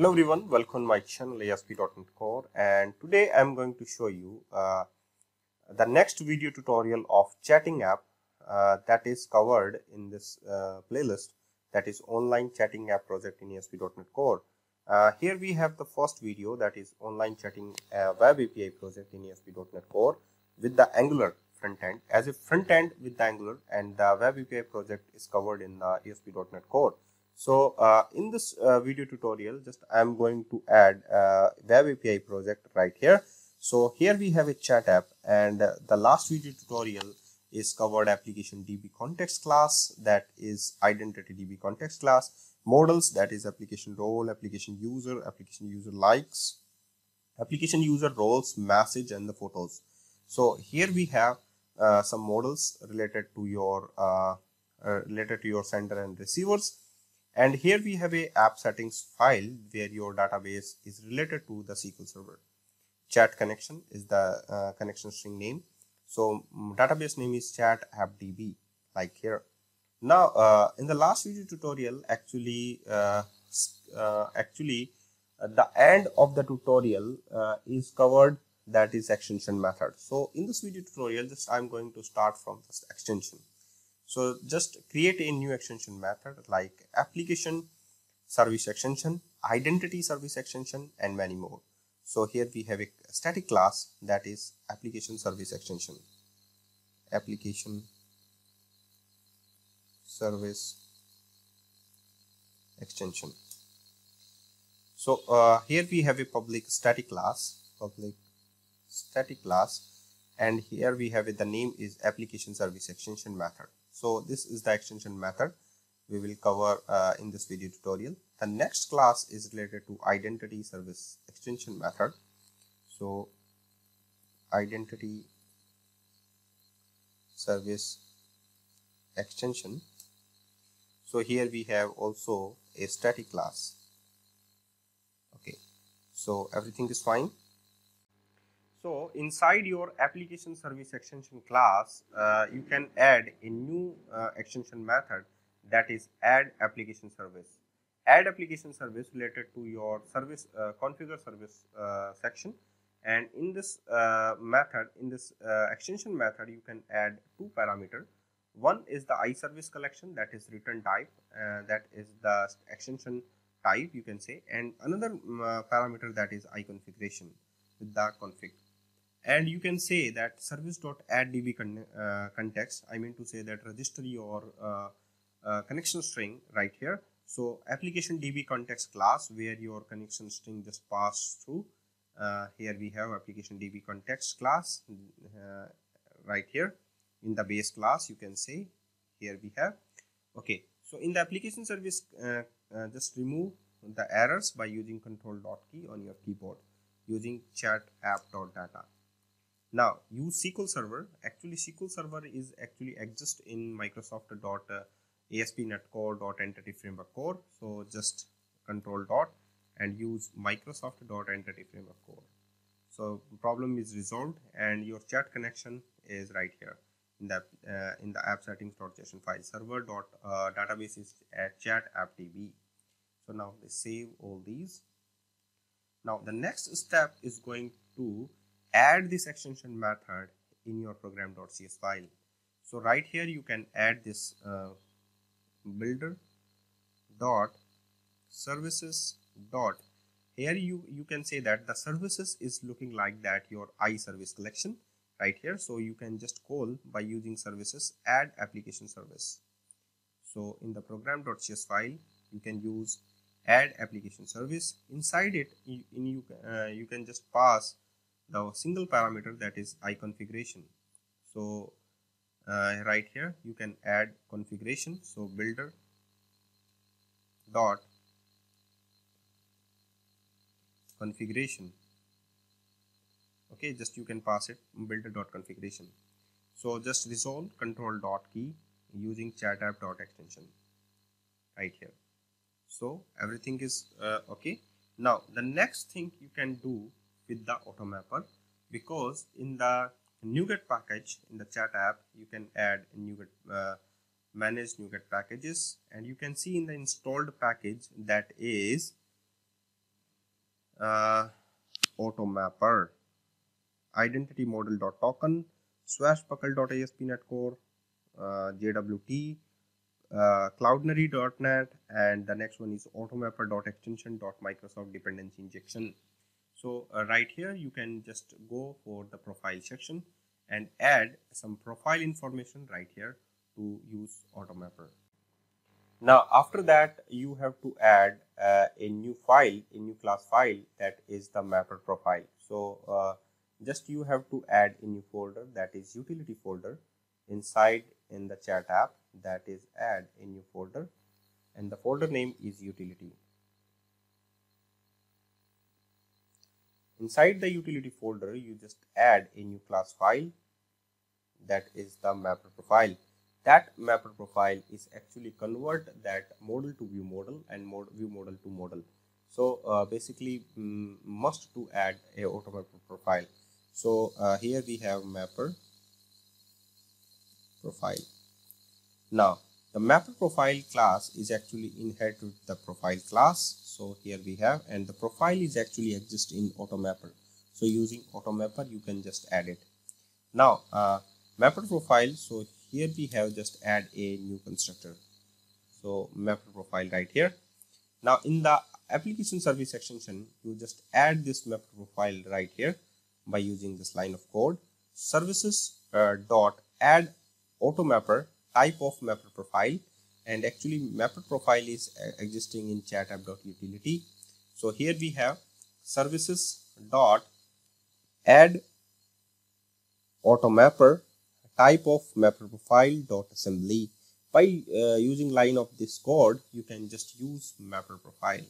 Hello everyone, welcome to my channel ASP.NET Core, and today I am going to show you the next video tutorial of chatting app that is covered in this playlist, that is online chatting app project in ASP.NET Core. Here we have the first video, that is online chatting web API project in ASP.NET Core with the Angular front end, as a front end with the Angular, and the web API project is covered in the ASP.NET Core. So in this video tutorial, just I am going to add web API project right here. So here we have a chat app, and the last video tutorial is covered ApplicationDbContext class, that is IdentityDbContext class, models, that is application role, application user likes, application user roles, message, and the photos. So here we have some models related to your sender and receivers. And here we have a app settings file where your database is related to the SQL Server. Chat connection is the connection string name. So database name is ChatAppDB, like here. Now in the last video tutorial, actually the end of the tutorial is covered, that is extension method. So in this video tutorial, just I'm going to start from this extension. So just create a new extension method like application service extension, identity service extension, and many more. So here we have a static class, that is application service extension, So here we have a public static class, and here we have it, the name is application service extension method. So this is the extension method we will cover in this video tutorial. The next class is related to identity service extension method. So identity service extension. So here we have also a static class. Okay, so everything is fine. So inside your application service extension class, you can add a new extension method, that is add application service. Add application service related to your service configure service section, and in this extension method, you can add two parameters. One is the iService collection, that is return type, that is the extension type, you can say, and another parameter, that is iConfiguration with the config. And you can say that service.addDbContext, I mean to say that register your connection string right here. So ApplicationDbContext class, where your connection string just passed through. Here we have ApplicationDbContext class right here in the base class, you can say. Here we have. Okay, so in the application service, just remove the errors by using Control.key on your keyboard, using chat app.data. Now use SQL Server. Actually SQL Server is actually exist in Microsoft.ASP.NET Core.Entity Framework Core. So just control dot and use Microsoft.Entity Framework Core. So problem is resolved, and your chat connection is right here in the app settings.json file. Server dot database is at chat app db. So now they save all these. Now the next step is going to add this extension method in your program.cs file. So right here you can add this builder dot services dot. Here you can say that the services is looking like that your iService collection right here. So you can just call by using services add application service. So in the program.cs file you can use add application service. Inside it you can just pass the single parameter, that is iConfiguration. So right here you can add configuration. So builder dot configuration. Okay, just you can pass it builder dot configuration. So just resolve Control.key using chat app dot extension right here. So everything is okay. Now the next thing you can do with the AutoMapper, because in the NuGet package in the chat app you can add NuGet manage NuGet packages, and you can see in the installed package, that is AutoMapper, IdentityModel.token, swashbuckle.ASP.NET Core, JWT, Cloudinary.NET, and the next one is AutoMapper.extension.microsoft dependency injection. So right here you can just go for the profile section and add some profile information right here to use AutoMapper. Now after that you have to add a new class file that is the mapper profile. So just you have to add a new folder, that is utility folder, inside in the chat app, that is add a new folder, and the folder name is utility. Inside the utility folder you just add a new class file, that is the mapper profile. That mapper profile is actually convert that model to view model and view model to model. So basically must to add a AutoMapper profile. So here we have mapper profile. Now the mapper profile class is actually inherited with the profile class. So here we have, and the profile is actually exist in AutoMapper. So using AutoMapper you can just add it. Now mapper profile, so here we have just add a new constructor. So mapper profile right here. Now in the application service extension you just add this mapper profile right here by using this line of code, services dot add AutoMapper type of mapper profile. And actually mapper profile is existing in chatapp.utility. So here we have services dot add AutoMapper type of mapper profile dot assembly. By using line of this code you can just use mapper profile.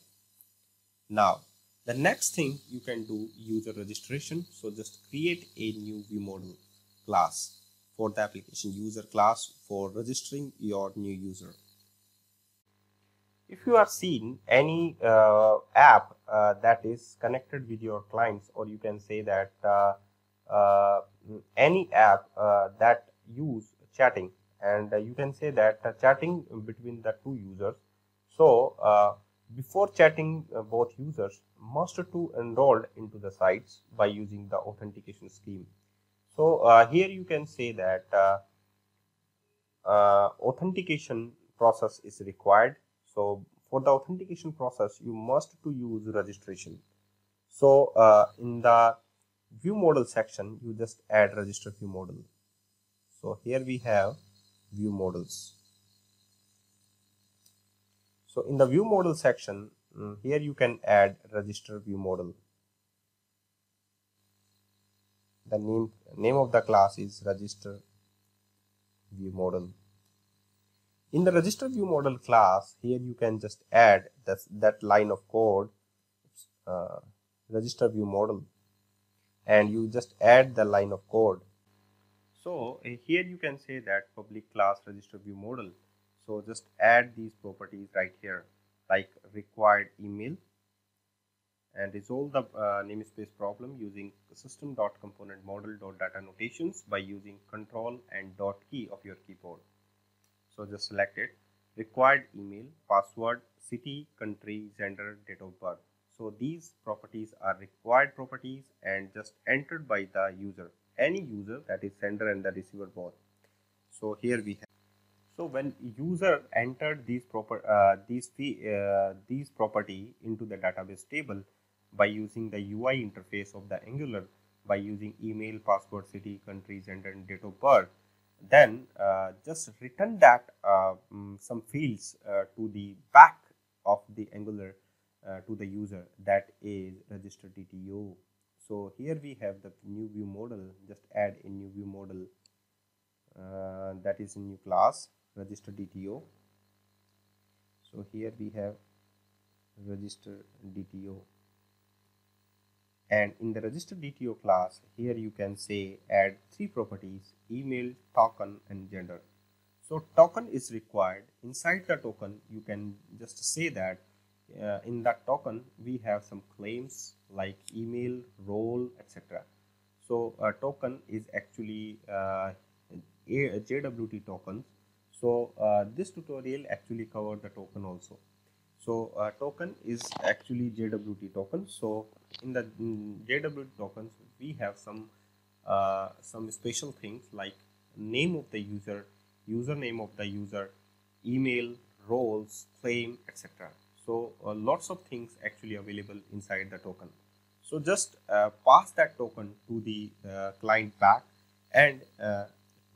Now the next thing you can do, user registration. So just create a new view model class for the application user class for registering your new user. If you are seeing any app that is connected with your clients, or you can say that any app that use chatting, and you can say that chatting between the two users. So before chatting both users must to enroll into the sites by using the authentication scheme. So here you can say that authentication process is required. So for the authentication process you must to use registration. So in the view model section you just add register view model. So here we have view models. So in the view model section here you can add register view model. The name of the class is register view model. In the register view model class, here you can just add that line of code, register view model, and you just add the line of code. So here you can say that public class register view model. So just add these properties right here, like required email, and resolve the namespace problem using system.componentModel.data notations by using control and dot key of your keyboard. So just select it, required email, password, city, country, gender, date of birth. So these properties are required properties and just entered by the user, any user, that is sender and the receiver both. So here we have. So when user entered these property into the database table by using the UI interface of the Angular, by using email, password, city, country, gender, and date of birth, then just return that some fields to the back of the Angular to the user, that is RegisterDTO. So here we have the new view model. Just add a new view model, that is a new class RegisterDTO. So here we have RegisterDTO, and in the RegisterDTO class here you can say add three properties, email, token, and gender. So token is required. Inside the token you can just say that in that token we have some claims like email, role, etc. So a token is actually a JWT tokens. So this tutorial actually covered the token also. So token is actually JWT token. So in the JWT tokens, we have some special things like name of the user, username of the user, email, roles, claim, etc. So lots of things actually available inside the token. So just pass that token to the client back, and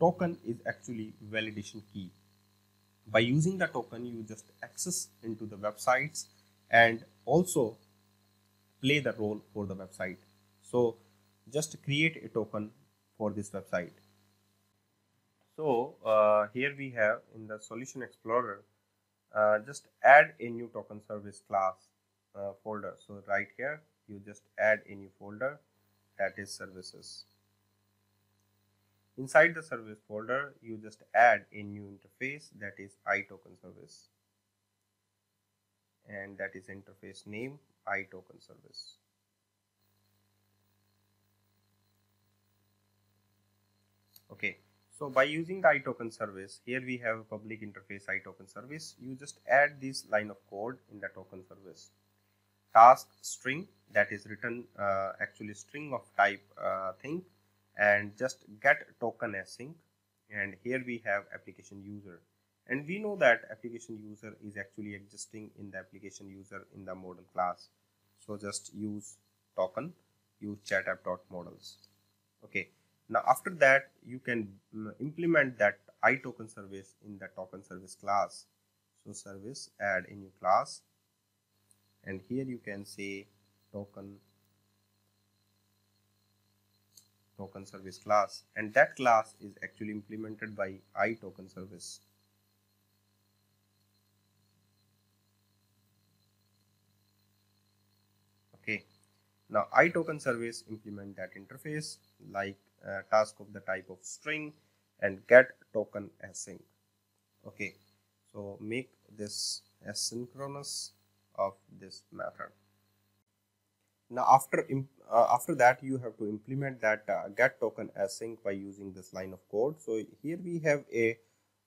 token is actually validation key. By using the token, you just access into the websites and also play the role for the website. So just create a token for this website. So here we have in the Solution Explorer, just add a new token service class folder. So right here, you just add a new folder, that is services. Inside the service folder, you just add a new interface, that is ITokenService, and that is interface name ITokenService. Okay, so by using the ITokenService, here we have a public interface ITokenService. You just add this line of code in the token service. Task string, that is return actually string of type thing, and just get token async. And here we have application user, and we know that application user is actually existing in the application user in the model class. So just use token, use chatapp.models. Okay, now after that you can implement that iToken service in the token service class. So service, add a new class, and here you can say token service class, and that class is actually implemented by iToken service. Okay, now iToken service implement that interface like task of the type of string and get token async. Okay, so make this asynchronous of this method. Now after that you have to implement that get token async by using this line of code. So here we have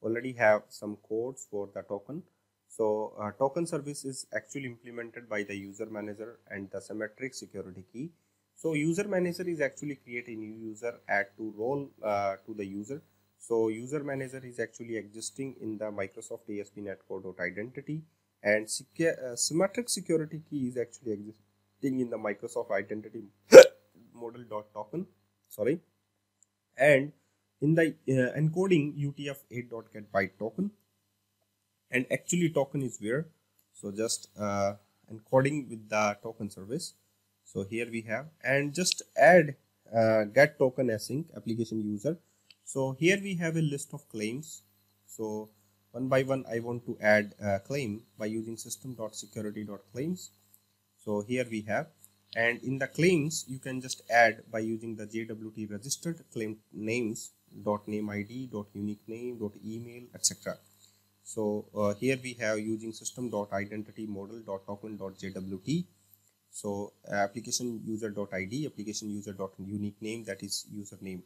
already have some codes for the token. So token service is actually implemented by the user manager and the symmetric security key. So user manager is actually create a new user, add to role to the user. So user manager is actually existing in the Microsoft ASP.NET Core identity, and symmetric security key is actually existing in the Microsoft identity model dot token, sorry, and in the encoding UTF-8.getByte token, and actually token is where. So just encoding with the token service. So here we have, and just add get token async application user. So here we have a list of claims. So one by one I want to add claim by using system.security.claims. So here we have, and in the claims you can just add by using the JWT registered claim names dot name ID dot unique name dot email, etc. So here we have using system dot identity model dot token dot JWT. So application user dot ID, application user dot unique name, that is username.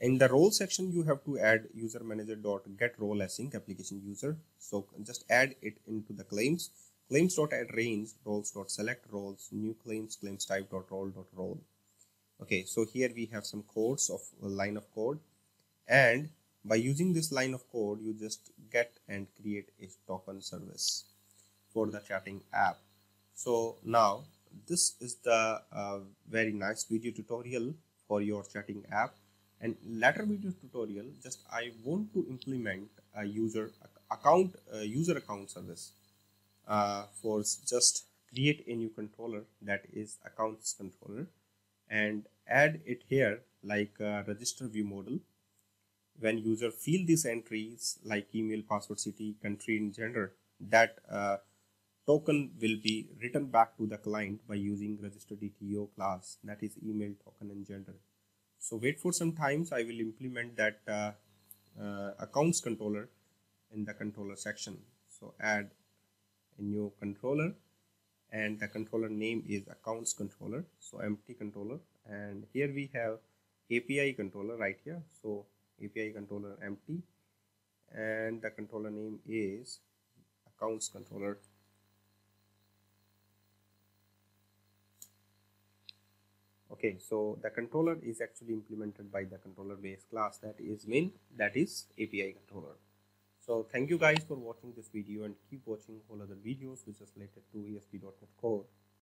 In the role section you have to add user manager dot get role async application user. So just add it into the claims. Claims.addRange, roles.select roles, new claims, claims type.role.role. Okay, so here we have some codes of line of code, and by using this line of code you just get and create a token service for the chatting app. So now this is the very nice video tutorial for your chatting app, and later video tutorial just I want to implement a user account service. For just create a new controller, that is accounts controller, and add it here like RegisterViewModel. When user fill these entries like email, password, city, country, and gender, that token will be returned back to the client by using RegisterDTO class, that is email, token, and gender. So wait for some times, I will implement that accounts controller in the controller section. So add a new controller, and the controller name is accounts controller, so empty controller, and here we have API controller right here. So API controller empty, and the controller name is accounts controller Okay, so the controller is actually implemented by the controller based class, that is main, that is API controller. So thank you guys for watching this video, and keep watching whole other videos which is related to ASP.NET Core.